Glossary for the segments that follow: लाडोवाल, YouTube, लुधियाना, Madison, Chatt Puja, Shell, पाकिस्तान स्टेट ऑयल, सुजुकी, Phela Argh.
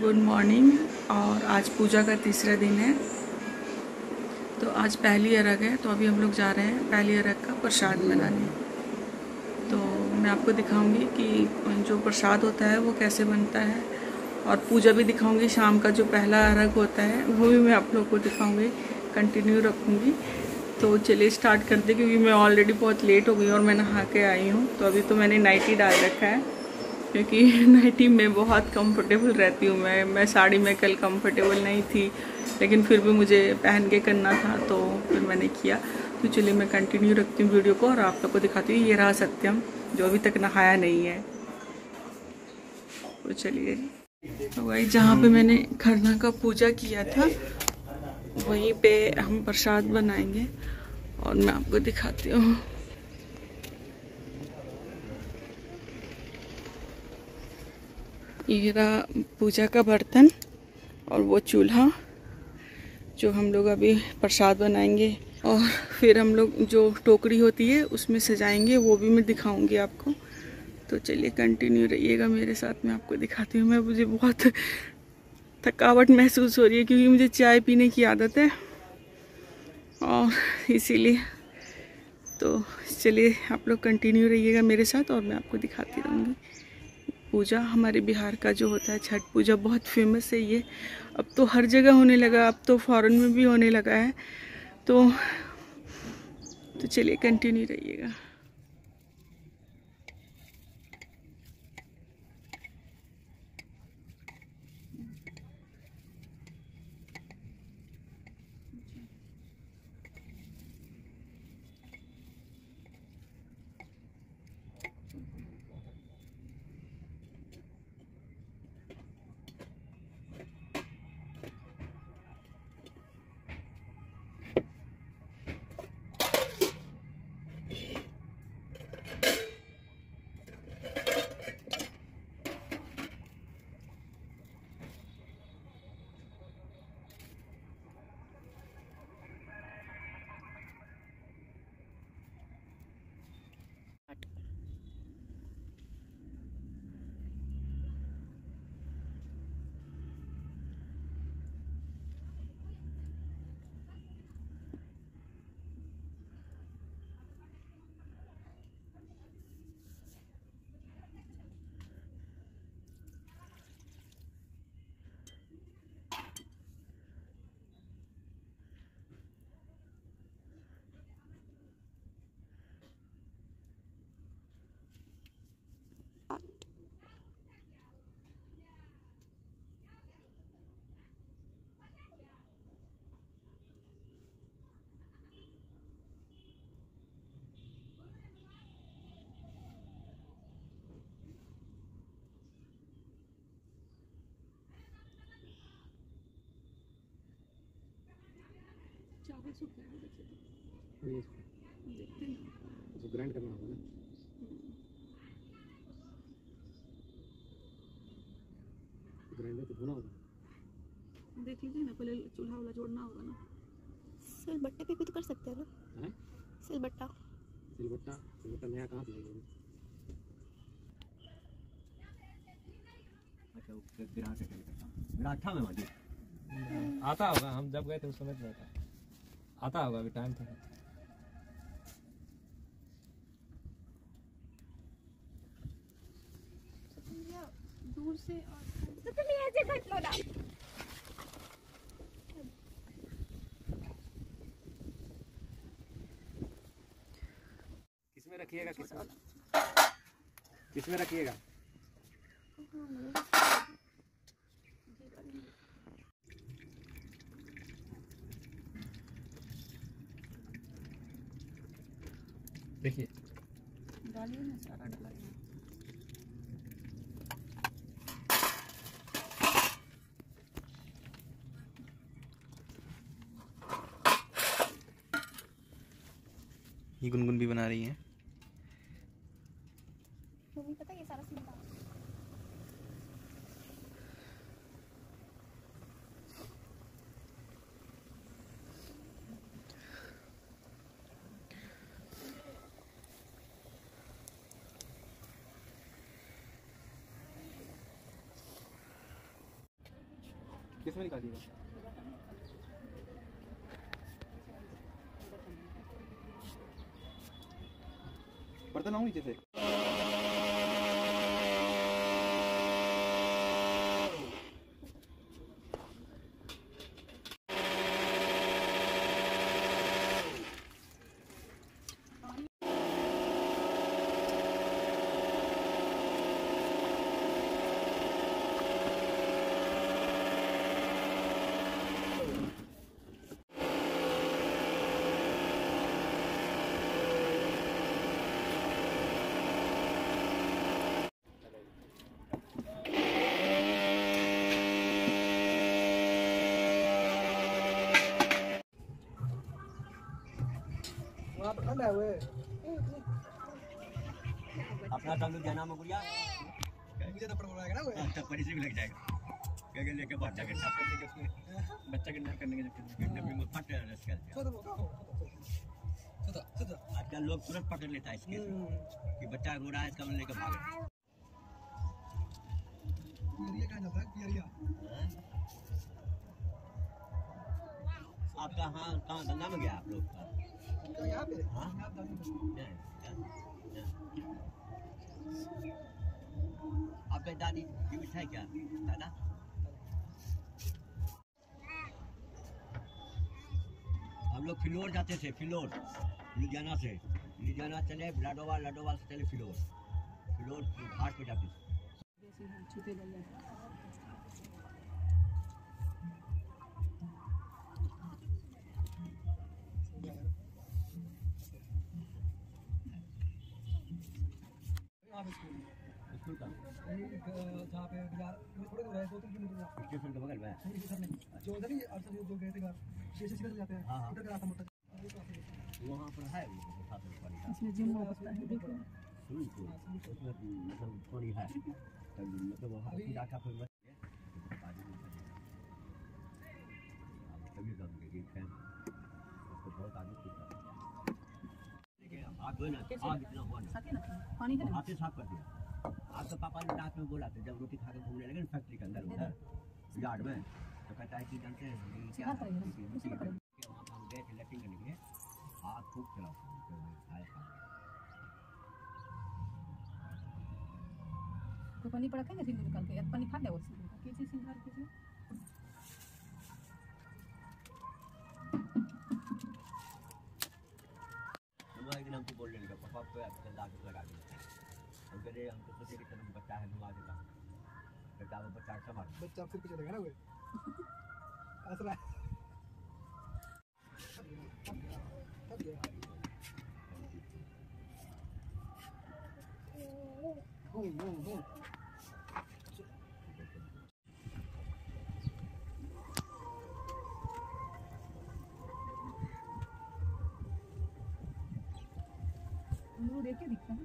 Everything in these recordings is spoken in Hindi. Good morning. और आज पूजा का तीसरा दिन है, तो आज पहली अर्घ है। तो अभी हम लोग जा रहे हैं पहली अर्घ का प्रसाद बनाने। तो मैं आपको दिखाऊंगी कि जो प्रसाद होता है वो कैसे बनता है, और पूजा भी दिखाऊंगी। शाम का जो पहला अर्घ होता है वो भी मैं आप लोग को दिखाऊंगी, कंटिन्यू रखूँगी। तो चलिए स्टार्ट करते, क्योंकि मैं ऑलरेडी बहुत लेट हो गई और मैं नहा के आई हूँ। तो अभी तो मैंने नाइटी डाल रखा है, क्योंकि नाइटी में बहुत कंफर्टेबल रहती हूँ मैं साड़ी में कल कंफर्टेबल नहीं थी, लेकिन फिर भी मुझे पहन के करना था, तो फिर मैंने किया। तो चलिए मैं कंटिन्यू रखती हूँ वीडियो को और आप लोग को दिखाती हूँ। ये रहा सत्यम, जो अभी तक नहाया नहीं है। तो चलिए, तो भाई जहाँ पे मैंने खरना का पूजा किया था वहीं पे हम प्रसाद बनाएंगे, और मैं आपको दिखाती हूँ। ये रहा पूजा का बर्तन, और वो चूल्हा जो हम लोग अभी प्रसाद बनाएंगे। और फिर हम लोग जो टोकरी होती है उसमें सजाएंगे, वो भी मैं दिखाऊंगी आपको। तो चलिए कंटिन्यू रहिएगा मेरे साथ, मैं आपको दिखाती हूँ। मैं मुझे बहुत थकावट महसूस हो रही है, क्योंकि मुझे चाय पीने की आदत है, और इसीलिए। तो चलिए आप लोग कंटिन्यू रहिएगा मेरे साथ, और मैं आपको दिखाती रहूँगी। पूजा हमारे बिहार का जो होता है, छठ पूजा बहुत फेमस है। ये अब तो हर जगह होने लगा, अब तो फॉरेन में भी होने लगा है। तो चलिए कंटिन्यू रहिएगा। तो ग्राइंड करना होगा ना। ग्राइंडर तो होना होगा, देख लीजिए ना। पहले चूल्हा वाला जोड़ना होगा ना। सिल बट्टे पे भी तो कर सकते हैं ना। हैं सिल बट्टा नया कहाँ से लाएगा? बिराठा में माजी आता होगा, हम जब गए थे उस समय तो आता होगा। अभी टाइम था। दूर से और तुम यहाँ से कट लो ना। किसमें रखिएगा? किसमें रखिएगा? देखिए डालिए ना, सारा डालिए। ये गुनगुन भी बना रही है। तुम्हें पता है ये सारा सीन था। किसमें निकालिएगा? बर्तन आऊँ नीचे से। अपना तंग क्या नाम है गुड़िया? मुझे थप्पड़ बोला ना वो। थप्पड़ इसी में लग जाएगा। क्या क्या लेके बच्चा किडनैप करने के उसमें। बच्चा किडनैप करने के जब किडनैपिंग में फट रहा है इसका। छोटा। आजकल लोग तुरंत पकड़ लेता है इसके कि बच्चा घोड़ा है इसका मैंने लेके भागा। पियरिया कहाँ जाता है पियरिया? आपका हाँ कहाँ धंधा में गया आप लोग का? यहाँ पे हाँ आपके दादी ये मिठाई क्या दादा हम लोग फिलोर जाते थे फिलोर लुधियाना से लुधियाना चले लाडोवाल लाडोवाल से चले फिलोर फिलोर घाट पे जाते थे जहाँ पे बिहार थोड़े दूर है 2-3 किलोमीटर स्टेशन के बगल में जो उधर ही अरसा जो गए थे घर स्टेशन से जाते हैं उधर का रास्ता मतलब वहाँ पर है इसमें जिम होता है देखो मतलब थोड़ी है मतलब वहाँ की डाटा पर तभी जाम के गेट पे बहुत आगे देखिए आप जो ना आग इतना हुआ ना पानी का हाथ से साफ कर दिया आपका पापा ने रात में बोला था जब रोटी खा के घूमने लगे फैक्ट्री के अंदर उधर यार्ड में तो कहता है कि जानते हैं वहाँ पर हम गए थे लैट्रिन करने के लिए हाथ खूब चलाओ तो पानी पड़ा क्या सिंधु निकल के पानी खा जाओ कैसे सिंधु कैसे तुम्हारे नाम को बोल देने का पापा को आपके लाग लगा दिया अगर ये हमको सोचे कि तुम बच्चा है घुमा देता बेटा वो बच्चा कमा बच्चा फिर पीछे लगा ना वो असला तब गया हो वो देखे दिखता है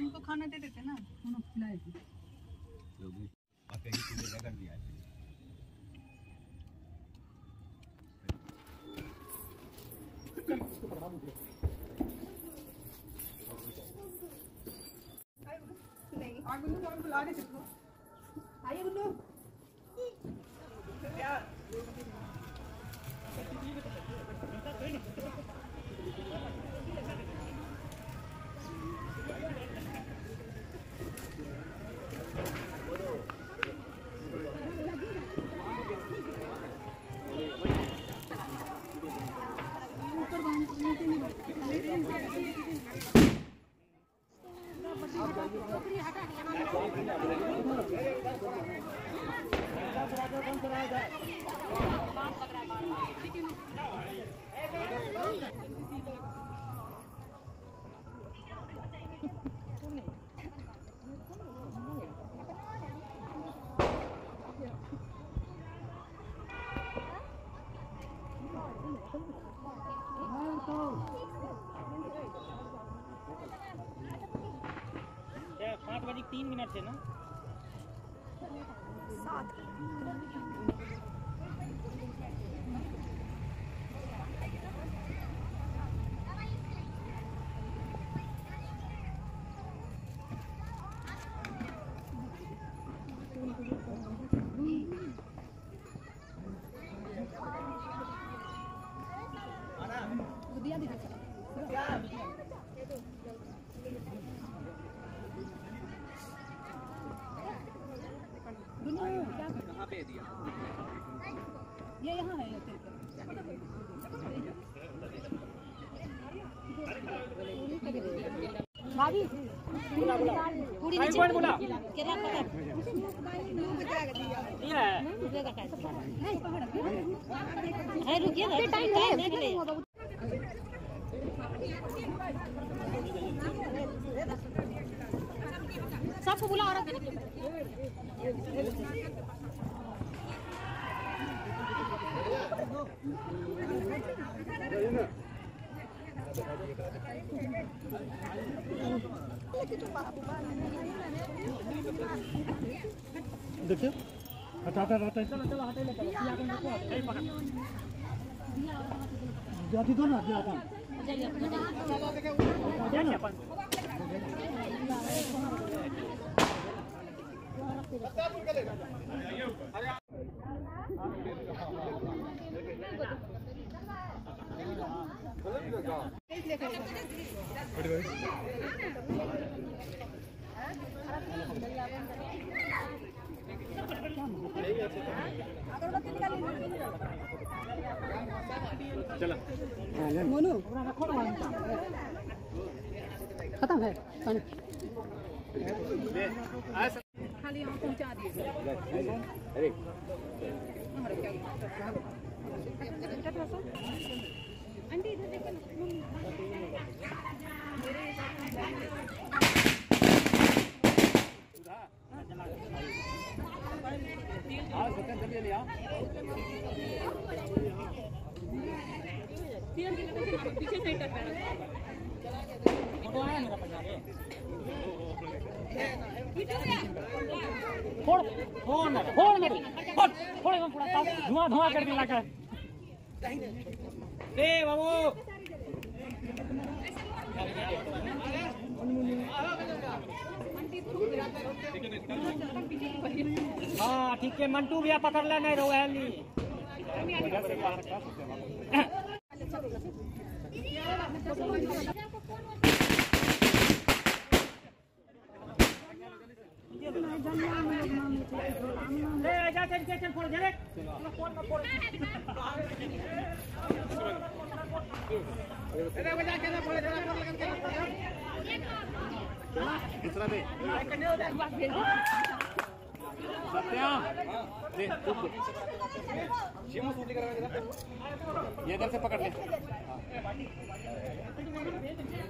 इनको खाना दे देते ना उनको खिलाए थे लोग आके ही चीजें लगा लिया है नहीं आगे उनको हम बुला रहे थे आइए उनको मिनट है ना ये यहाँ है भाभी पूरी बोला बोला केरा पकड़ ये है रुकिए टाइम है सबको बुला और देखिए हटाता रहता है। चलो चलो हटा ले जाती दो ना खत्म है खाली यहाँ पहुँचा धुआं धुआं करके लाके दे बाबू हाँ ठीक है। मंटू भैया पकड़ ले नहीं ये इधर से पकड़ ले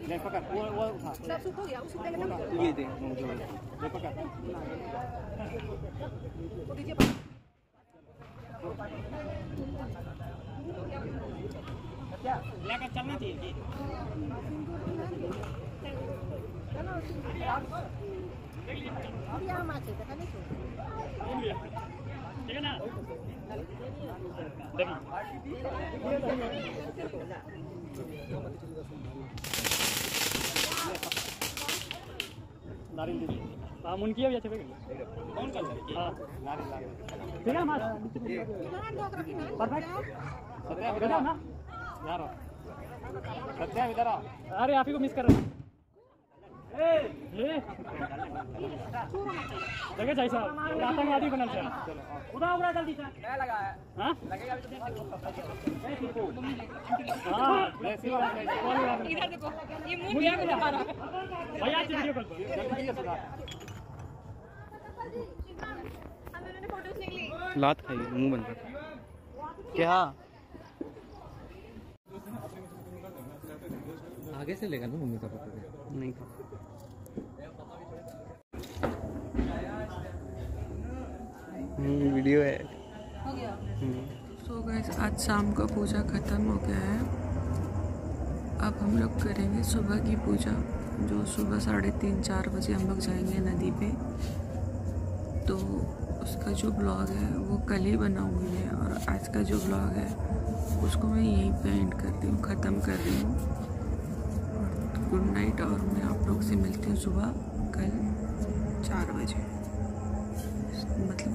ले पकड़ वो उठा ये दे ले पकड़ लेकर चलना चाहिए। ठीक है ना नारियल दीजिए सामुन किया या चलेगा कौन सा हां नारियल ठीक है हमारा परफेक्ट सत्या ना यार सत्या इधर आ। अरे आप ही को मिस कर रहा ए ले लगे जाई साहब आतंकवादी बनल चल उड़ा उड़ा जल्दी से क्या लगा है हां लगेगा भी तो हां वैसे वाला इधर देखो ये मुंह दिया के मारा भैया वीडियो कॉल हम इन्होंने फोटो क्लिक ली लात खाई मुंह बंद कर क्या आगे से लेगा ना मम्मी का पता नहीं वीडियो है हो गया। सो गाइस आज शाम का पूजा खत्म हो गया है। अब हम लोग करेंगे सुबह की पूजा जो सुबह 3:30-4 बजे हम लोग जाएंगे नदी पे तो उसका जो ब्लॉग है वो कल ही बनाऊंगी मैं और आज का जो ब्लॉग है उसको मैं यहीं पे एंड करती हूँ ख़त्म कर रही हूँ। गुड नाइट और मैं आप लोग से मिलती हूँ सुबह कल 4 बजे मतलब